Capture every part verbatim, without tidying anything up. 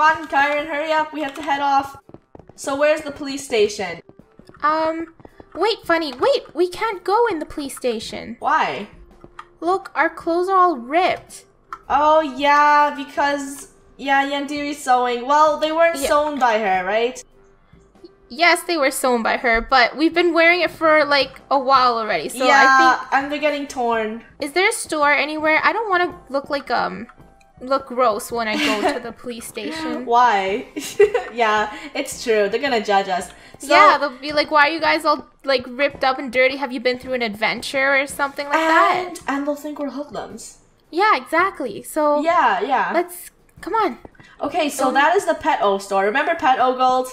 on, Kyran, hurry up. We have to head off. So where's the police station? Um, wait, funny. Wait, we can't go in the police station. Why? Look, our clothes are all ripped. Oh, yeah, because, yeah, Yandere's sewing. Well, they weren't yeah. sewn by her, right? Yes, they were sewn by her, but we've been wearing it for, like, a while already, so yeah, I think... and they're getting torn. Is there a store anywhere? I don't want to look like, um, look gross when I go to the police station. Why? Yeah, it's true. They're gonna judge us. So, yeah, they'll be like, why are you guys all, like, ripped up and dirty? Have you been through an adventure or something like and, that? And they'll think we're hoodlums. Yeah, exactly. So... yeah, yeah. Let's... come on. Okay, so um, that is the Pet O store. Remember Pet O, Gold?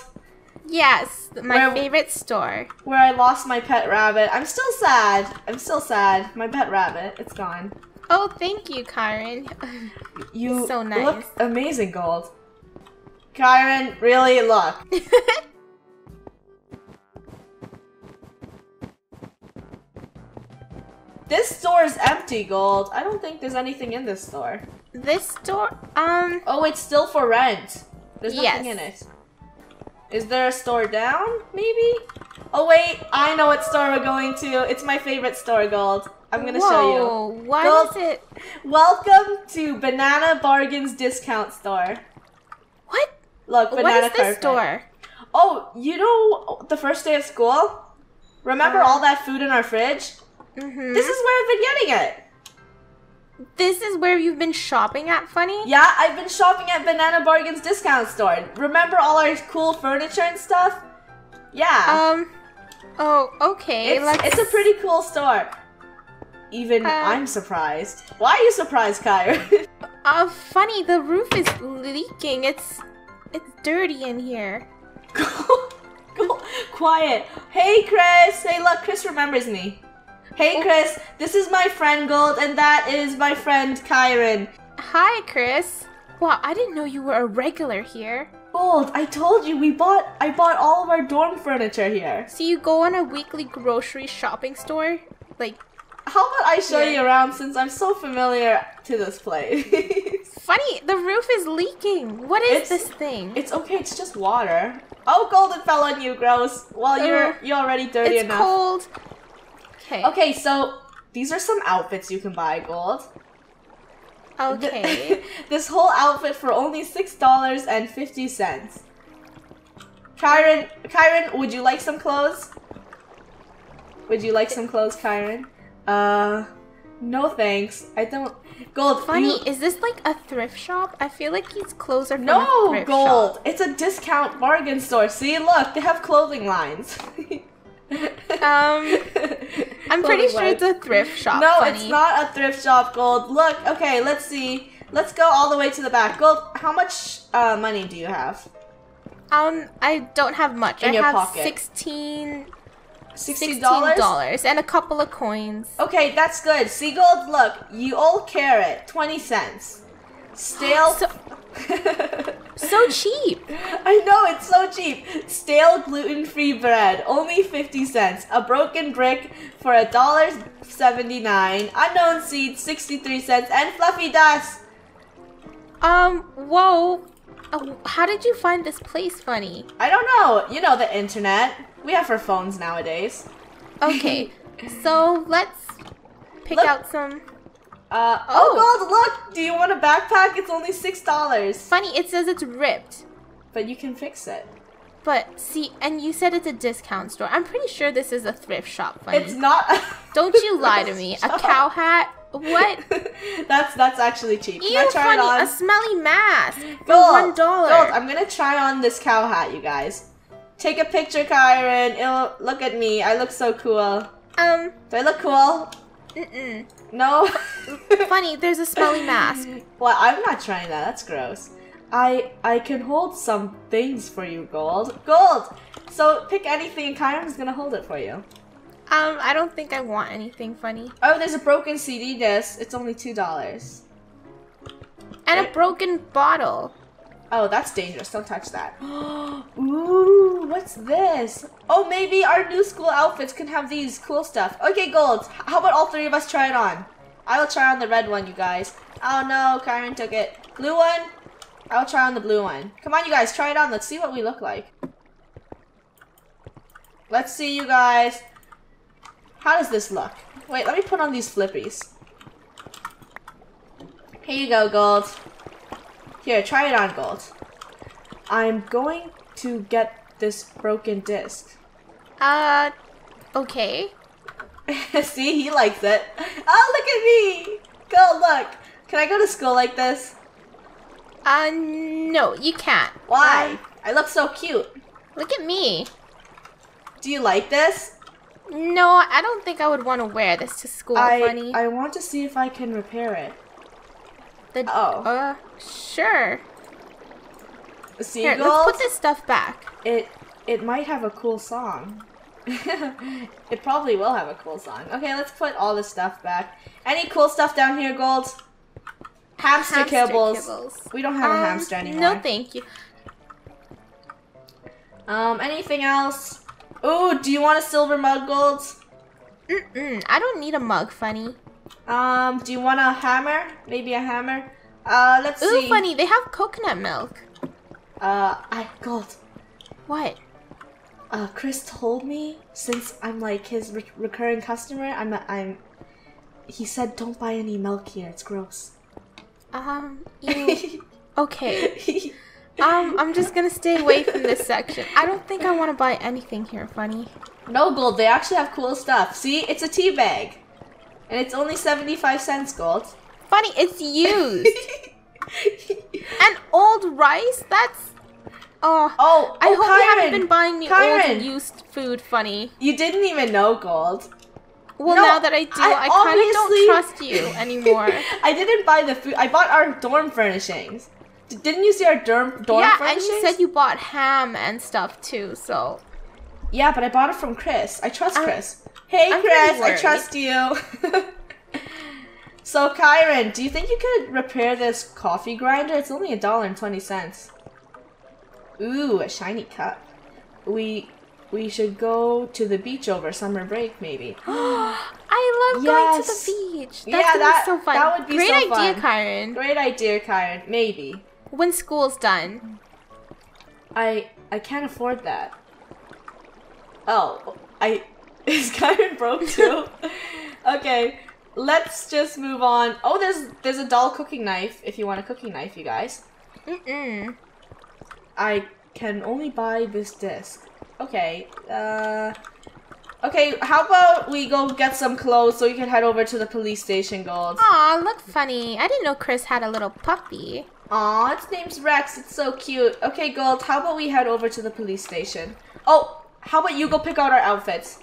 Yes, my where, favorite store. Where I lost my pet rabbit. I'm still sad. I'm still sad. My pet rabbit, it's gone. Oh, thank you, Kyran. You so nice. Look amazing, Gold. Kyran, really look. This store is empty, Gold. I don't think there's anything in this store. This store, um... oh, it's still for rent. There's nothing yes. in it. Is there a store down, maybe? Oh wait, I know what store we're going to. It's my favorite store, Gold. I'm gonna Whoa, show you. Why Gold, is it? Welcome to Banana Bargains Discount Store. What? Look, Banana What is this carpet. store? Oh, you know the first day of school? Remember uh, all that food in our fridge? Mm-hmm. This is where I've been getting it. This is where you've been shopping at, Funny? Yeah, I've been shopping at Banana Bargains Discount Store. Remember all our cool furniture and stuff? Yeah. Um, oh, okay. It's, let's... it's a pretty cool store. Even uh, I'm surprised. Why are you surprised, Kyra? uh, Funny, the roof is leaking. It's, it's dirty in here. Quiet. Hey, Chris. Hey, look, Chris remembers me. Hey Chris, this is my friend Gold, and that is my friend Kyran. Hi Chris. Wow, I didn't know you were a regular here. Gold, I told you we bought. I bought all of our dorm furniture here. So you go on a weekly grocery shopping store, like. How about I show yeah. you around since I'm so familiar to this place? Funny, the roof is leaking. What is it's, this thing? It's okay. It's just water. Oh, Gold, it fell on you, gross. Well, uh, you're you're already dirty it's enough. It's cold. Okay. Okay, so these are some outfits you can buy, Gold. Okay. This whole outfit for only six dollars and fifty cents. Kyran, Kyran, would you like some clothes? Would you like some clothes, Kyran? Uh, no thanks. I don't... Gold, Funny, you... is this like a thrift shop? I feel like these clothes are from no, a thrift Gold, shop. It's a discount bargain store. See, look, they have clothing lines. um, I'm pretty sure it's a thrift shop. No, Funny. It's not a thrift shop, Gold. Look, okay, let's see. Let's go all the way to the back. Gold, how much uh, money do you have? Um, I don't have much. In I your have pocket. sixteen dollars sixteen dollars and a couple of coins. Okay, that's good. See, Gold, look, you old carrot, twenty cents. Stale. so So cheap! I know, it's so cheap! Stale gluten-free bread, only fifty cents. A broken brick for a dollar seventy-nine. Unknown seeds, sixty-three cents. And fluffy dust! Um, whoa. Oh, how did you find this place, Funny? I don't know. You know, the internet. We have our phones nowadays. Okay, so let's pick look. out some... Uh, oh, oh Gold, look! Do you want a backpack? It's only six dollars. Funny, it says it's ripped. But you can fix it. But, see, and you said it's a discount store. I'm pretty sure this is a thrift shop, Funny. It's not a Don't you lie to me. Shop. A cow hat? What? that's that's actually cheap. Can Ew, I try Funny, it on? A smelly mask for one dollar. Gold, I'm gonna try on this cow hat, you guys. Take a picture, Kyran. It'll, look at me. I look so cool. Um. Do I look cool? Mm-mm. No. Funny, there's a smelly mask. Well, I'm not trying that. That's gross. I I can hold some things for you, Gold. Gold! So pick anything and Kyran's gonna hold it for you. Um, I don't think I want anything, Funny. Oh, there's a broken C D disc. It's only two dollars. And it... a broken bottle. Oh, that's dangerous. Don't touch that. Ooh, what's this? Oh, maybe our new school outfits can have these cool stuff. Okay, Gold, how about all three of us try it on? I will try on the red one, you guys. Oh no, Kyran took it. Blue one? I'll try on the blue one. Come on, you guys, try it on. Let's see what we look like. Let's see, you guys. How does this look? Wait, let me put on these flippies. Here you go, Gold. Here, try it on, Gold. I'm going to get this broken disc. Uh, okay. See, he likes it. Oh, look at me! Gold, look! Can I go to school like this? Uh, no, you can't. Why? I look so cute. Look at me. Do you like this? No, I don't think I would want to wear this to school, I, honey. I want to see if I can repair it. The, oh. Uh, sure. Here, let's put this stuff back. It it might have a cool song. It probably will have a cool song. Okay, let's put all this stuff back. Any cool stuff down here, Gold? Hamster, hamster kibbles. kibbles. We don't have um, a hamster anymore. No, thank you. Um, anything else? Ooh, do you want a silver mug, Gold? Mm-mm, I don't need a mug, Funny. Um, do you want a hammer? Maybe a hammer? Uh, let's Ooh, see. Ooh, Funny, they have coconut milk. Uh, I, Gold. What? Uh, Chris told me, since I'm like his re recurring customer, I'm, a, I'm, he said don't buy any milk here, it's gross. Um, you, okay. Um, I'm just gonna stay away from this section. I don't think I want to buy anything here, Funny. No, Gold, they actually have cool stuff. See, it's a tea bag. And it's only seventy-five cents, Gold. Funny, it's used. And old rice? That's... Oh, oh, oh I hope Kyran, you haven't been buying me Kyran. old used food, Funny. You didn't even know, Gold. Well, no, now that I do, I, I kind of don't trust you anymore. I didn't buy the food. I bought our dorm furnishings. D didn't you see our dorm, dorm yeah, furnishings? Yeah, and you said you bought ham and stuff, too, so... Yeah, but I bought it from Chris. I trust I'm, Chris. Hey, I'm Chris, I trust you. So, Kyran, do you think you could repair this coffee grinder? It's only a dollar and twenty cents. Ooh, a shiny cup. We we should go to the beach over summer break, maybe. I love yes. going to the beach. That's yeah, that, so fun. That would be Great so idea, fun. Kyran. Great idea, Kyran. Maybe. When school's done. I I can't afford that. Oh, I is Kyran broke too? Okay. Let's just move on. Oh, there's there's a dull cooking knife if you want a cooking knife, you guys. Mm-mm. I can only buy this disc. Okay. Uh. Okay, how about we go get some clothes so we can head over to the police station, Gold? Aw, look Funny. I didn't know Chris had a little puppy. Aw, its name's Rex. It's so cute. Okay, Gold, how about we head over to the police station? Oh, how about you go pick out our outfits?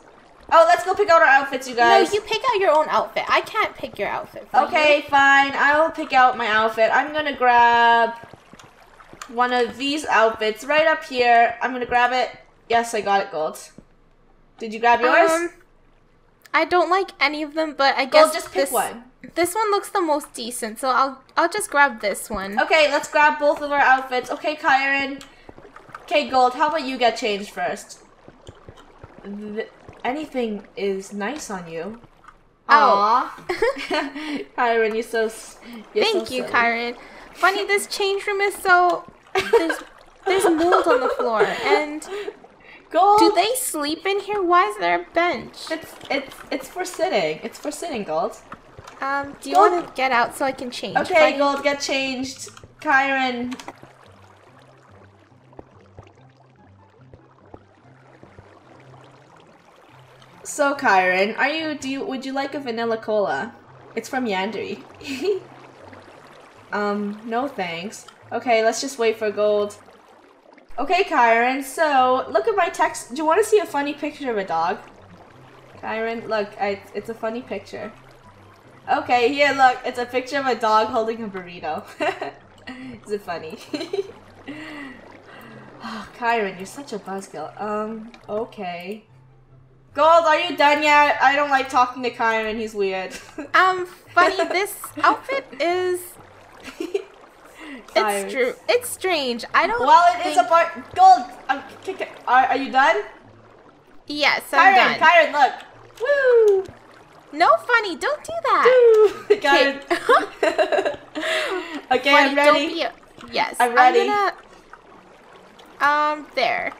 Oh, let's go pick out our outfits, you guys. No, you pick out your own outfit. I can't pick your outfit. Okay, you. fine. I'll pick out my outfit. I'm going to grab one of these outfits right up here. I'm going to grab it. Yes, I got it, Gold. Did you grab yours? Um, I don't like any of them, but I guess Gold, just pick this, one. This one looks the most decent, so I'll I'll just grab this one. Okay, let's grab both of our outfits. Okay, Kyran. Okay, Gold, how about you get changed first? Th Anything is nice on you. Aww. Kyran, you're so. You're Thank so you, silly. Kyran. Funny, this change room is so. There's, there's mold on the floor. And. Gold. Do they sleep in here? Why is there a bench? It's it's it's for sitting. It's for sitting, Gold. Um. Do you Gold. want to get out so I can change? Okay, Funny? Gold, get changed, Kyran. So Kyran, are you do you would you like a vanilla cola? It's from Yandere. um, no thanks. Okay, let's just wait for Gold. Okay, Kyran, so look at my text. Do you want to see a funny picture of a dog? Kyran, look, I, it's a funny picture. Okay, here, look, it's a picture of a dog holding a burrito. Is it funny? Oh, Kyran, you're such a buzzkill. Um, okay. Gold, are you done yet? I don't like talking to Kyran, he's weird. um, Funny, this outfit is... it's true. It's strange. I don't Well, it think... is a part... Gold, I'm kicking... Are, are you done? Yes, I'm Kyran, done. Kyran, look. Woo! No, Funny, don't do that. Kyran. Okay, I'm ready. Don't be, a... Yes. I'm ready. I'm gonna, um, there.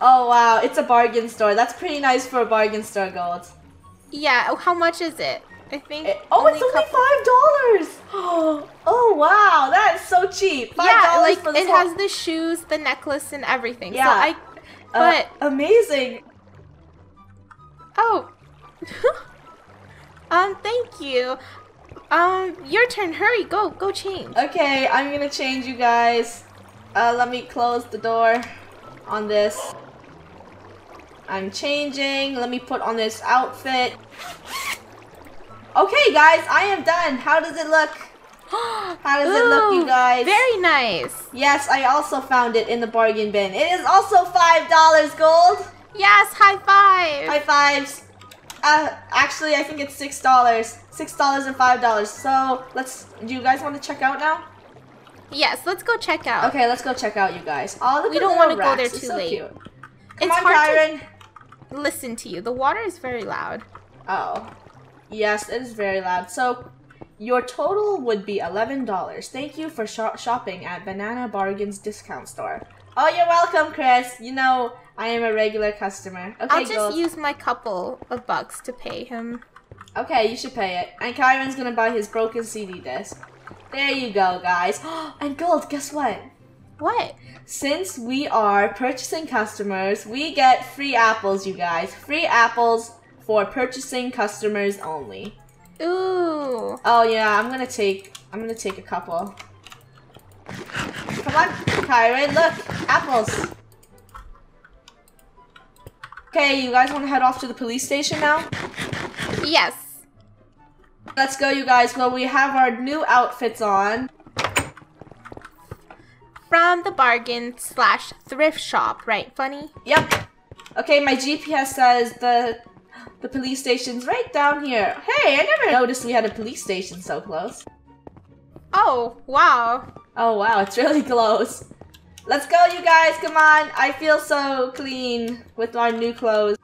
Oh, wow. It's a bargain store. That's pretty nice for a bargain store, Gold. Yeah. How much is it? I think. It, oh, only it's only couple... five dollars. Oh, oh, wow. That's so cheap. five dollars yeah, like for this it whole... has the shoes, the necklace, and everything. Yeah. So I, but uh, amazing. Oh. um. Thank you. Um. Your turn. Hurry. Go. Go change. Okay. I'm gonna change, you guys. Uh. Let me close the door on this. I'm changing. Let me put on this outfit. Okay, guys, I am done. How does it look? How does Ooh, it look, you guys? Very nice. Yes, I also found it in the bargain bin. It is also five dollars, Gold. Yes, high five. High fives. Uh, actually, I think it's six dollars. six dollars and five dollars. So, let's. Do you guys want to check out now? Yes, let's go check out. Okay, let's go check out, you guys. Oh, look we at don't want to go there too so late. Cute. Come it's on, hard Kyran. To listen to you. The water is very loud. Oh. Yes, it is very loud. So, your total would be eleven dollars. Thank you for sh shopping at Banana Bargains Discount Store. Oh, you're welcome, Chris. You know, I am a regular customer. Okay, I'll just go. use my couple of bucks to pay him. Okay, you should pay it. And Kyran's gonna buy his broken C D disc. There you go, guys. And Gold, guess what? What? Since we are purchasing customers, we get free apples, you guys. Free apples. For purchasing customers only. Ooh. Oh yeah, I'm gonna take. I'm gonna take a couple. Come on, Kyran. Look, apples. Okay, you guys want to head off to the police station now? Yes. Let's go, you guys. Well, we have our new outfits on. From the bargain slash thrift shop, right? Funny. Yep. Okay, my G P S says the. The police station's right down here. Hey, I never noticed we had a police station so close. Oh, wow. Oh, wow, it's really close. Let's go, you guys, come on. I feel so clean with our new clothes.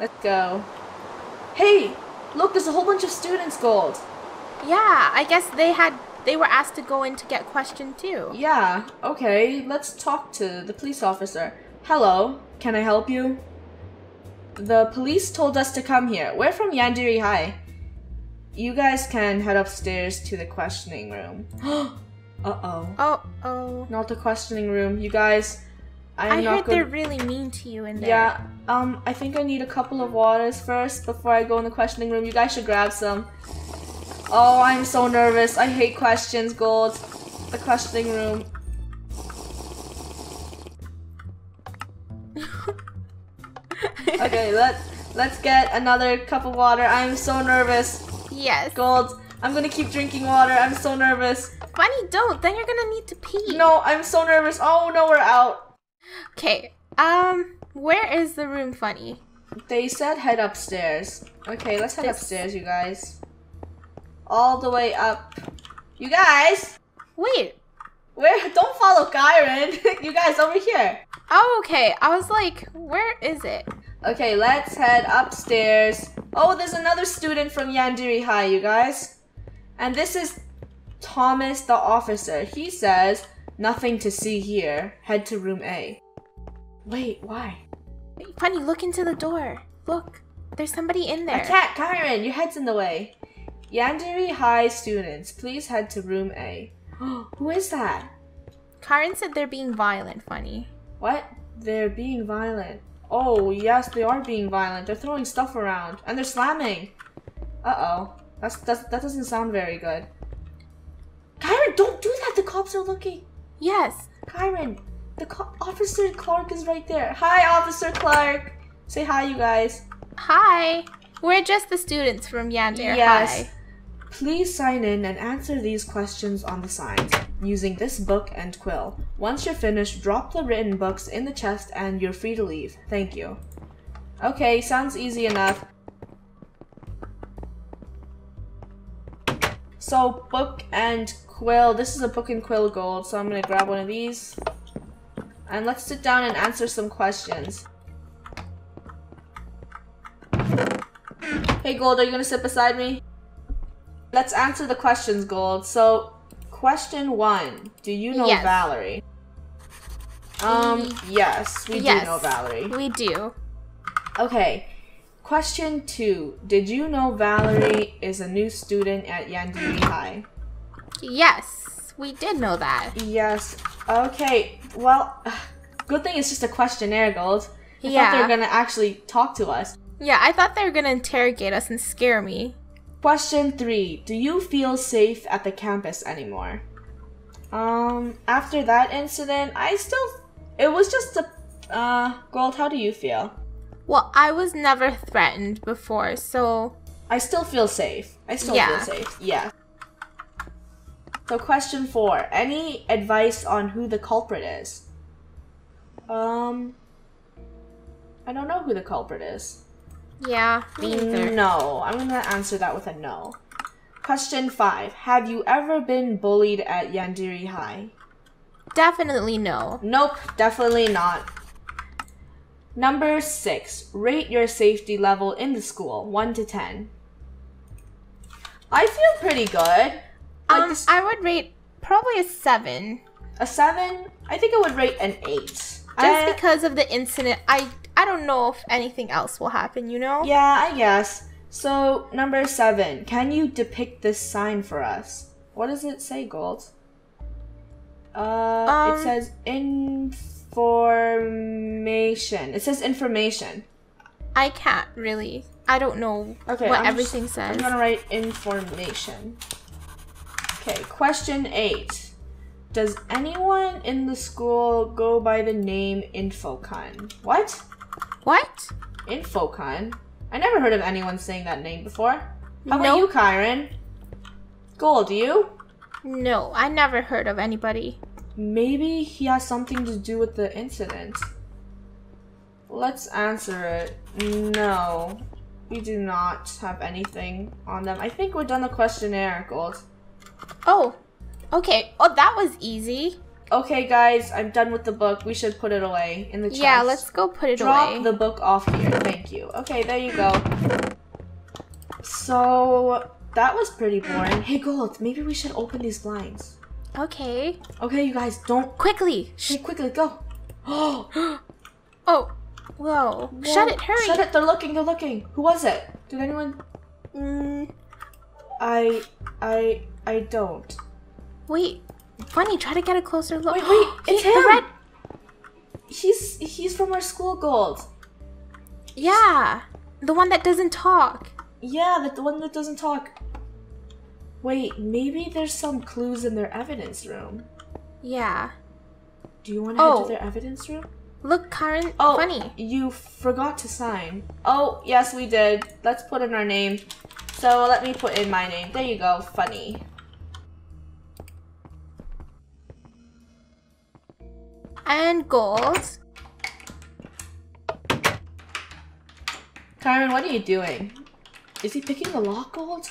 Let's go. Hey, look, there's a whole bunch of students, Gold. Yeah, I guess they had, they were asked to go in to get questioned too. Yeah, okay, let's talk to the police officer. Hello, can I help you? The police told us to come here. We're from Yandere High. You guys can head upstairs to the questioning room. Uh-oh. Uh-oh. Not the questioning room. You guys, I'm I not I heard good... they're really mean to you in there. Yeah, um, I think I need a couple of waters first before I go in the questioning room. You guys should grab some. Oh, I'm so nervous. I hate questions, Gold. The questioning room. Okay, let, let's get another cup of water. I'm so nervous. Yes. Gold, I'm gonna keep drinking water. I'm so nervous. Bunny, don't. Then you're gonna need to pee. No, I'm so nervous. Oh, no, we're out. Okay, um, where is the room, Funny? They said head upstairs. Okay, let's head this... upstairs, you guys. All the way up. You guys! Wait. Where? Don't follow Kyran. You guys, over here. Oh, okay. I was like, where is it? Okay, let's head upstairs. Oh, there's another student from Yandere High, you guys. And this is Thomas the officer. He says, nothing to see here. Head to room A. Wait, why? Funny, look into the door. Look, there's somebody in there. I can't, Kyran, your head's in the way. Yandere High students, please head to room A. Who is that? Kyran said they're being violent, Funny. What? They're being violent. Oh, yes, they are being violent. They're throwing stuff around. And they're slamming. Uh-oh. That's, that's, that doesn't sound very good. Kyran, don't do that! The cops are looking. Yes. Kyran, the co Officer Clark is right there. Hi, Officer Clark. Say hi, you guys. Hi. We're just the students from Yandere. Yes. Hi. Please sign in and answer these questions on the signs using this book and quill. Once you're finished, drop the written books in the chest and you're free to leave. Thank you. Okay, sounds easy enough. So, book and quill. This is a book and quill, Gold, so I'm gonna grab one of these. And let's sit down and answer some questions. Hey, Gold, are you gonna sit beside me? Let's answer the questions, Gold. So, Question one. Do you know yes. Valerie? Um, yes. We yes, do know Valerie. We do. Okay. Question two. Did you know Valerie is a new student at Yandere High? Yes. We did know that. Yes. Okay. Well, good thing it's just a questionnaire, Gold. I yeah. thought they were going to actually talk to us. Yeah, I thought they were going to interrogate us and scare me. Question three. Do you feel safe at the campus anymore? Um, after that incident, I still... It was just a... Uh, Gold, how do you feel? Well, I was never threatened before, so... I still feel safe. I still yeah. feel safe. Yeah. So question four. Any advice on who the culprit is? Um... I don't know who the culprit is. Yeah, me either. No, I'm gonna answer that with a no. Question five. Have you ever been bullied at Yandere High? Definitely no. Nope, definitely not. Number six. Rate your safety level in the school, one to ten. I feel pretty good. Um, like I would rate probably a seven. A seven? I think I would rate an eight. Just I because of the incident, I... I don't know if anything else will happen, you know? Yeah, I guess. So, number seven. Can you depict this sign for us? What does it say, Gold? Uh, um, it says information. It says information. I can't really. I don't know okay, what I'm everything just, says. I'm gonna write information. Okay, question eight. Does anyone in the school go by the name Infocon? What? What? Infocon? I never heard of anyone saying that name before. How nope. about you, Kyran? Gold, you? No, I never heard of anybody. Maybe he has something to do with the incident. Let's answer it. No, we do not have anything on them. I think we're done the questionnaire, Gold. Oh, okay. Oh, that was easy. Okay, guys, I'm done with the book. We should put it away in the chest. Yeah, let's go put it Drop away. Drop the book off here. Thank you. Okay, there you go. So, that was pretty boring. Hey, Gold, maybe we should open these blinds. Okay. Okay, you guys, don't... Quickly! Hey, quickly, go! Oh! Oh, whoa. Well, shut it, hurry! Shut it, they're looking, they're looking. Who was it? Did anyone... Mm. I... I... I don't. Wait. Funny, try to get a closer look. Wait, wait, it's him! The red... He's he's from our school, Gold. Yeah, the one that doesn't talk. Yeah, the, the one that doesn't talk. Wait, maybe there's some clues in their evidence room. Yeah. Do you want to oh. head to their evidence room? Look, Kyran, oh, Funny. You forgot to sign. Oh, yes, we did. Let's put in our name. So let me put in my name. There you go, Funny. And Gold. Kyran, what are you doing? Is he picking the lock, Gold?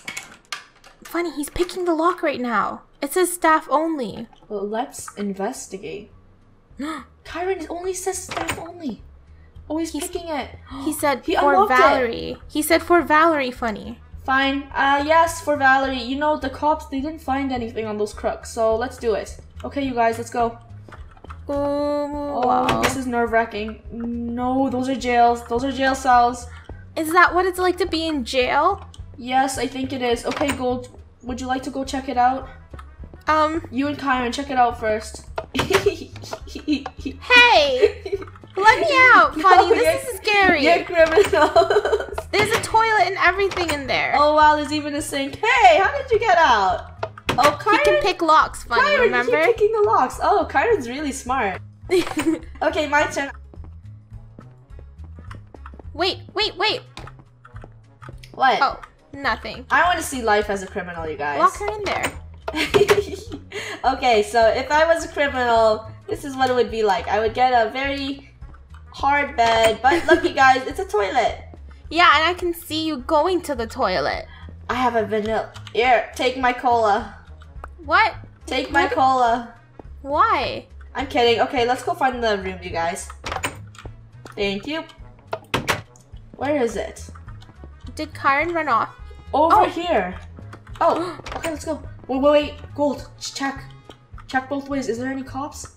Funny, he's picking the lock right now. It says staff only. Well, let's investigate. Kyran only says staff only. Oh, he's, he's picking it. He said he for Valerie. It. He said for Valerie, Funny. Fine. Uh, yes, for Valerie. You know, the cops, they didn't find anything on those crooks. So let's do it. Okay, you guys, let's go. Oh, wow. This is nerve-wracking. No, those are jails. Those are jail cells. Is that what it's like to be in jail? Yes, I think it is. Okay, Gold, would you like to go check it out? Um... You and Kyran, check it out first. Hey! Let me out, Funny. No, this is scary. You're criminals. There's a toilet and everything in there. Oh, wow, there's even a sink. Hey, how did you get out? Oh, Kyran, he can pick locks, Funny, Kyran, remember? Kyran, picking the locks. Oh, Kyran's really smart. Okay, my turn. Wait, wait, wait. What? Oh, nothing. I want to see life as a criminal, you guys. Lock her in there. Okay, so if I was a criminal, this is what it would be like. I would get a very hard bed, but look, you guys, it's a toilet. Yeah, and I can see you going to the toilet. I have a vanilla. Here, take my cola. What? Take my what? cola. Why? I'm kidding. Okay, let's go find the room, you guys. Thank you. Where is it? Did Kyran run off? Over oh. here. Oh, okay, let's go. Wait, wait, wait. Gold, check. Check both ways. Is there any cops?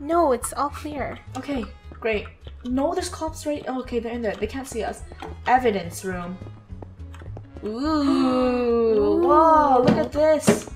No, it's all clear. Okay, great. No, there's cops right... Oh, okay, they're in there. They can't see us. Evidence room. Ooh. Ooh. Whoa, look at this.